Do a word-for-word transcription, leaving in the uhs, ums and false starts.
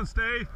Valentine's Day.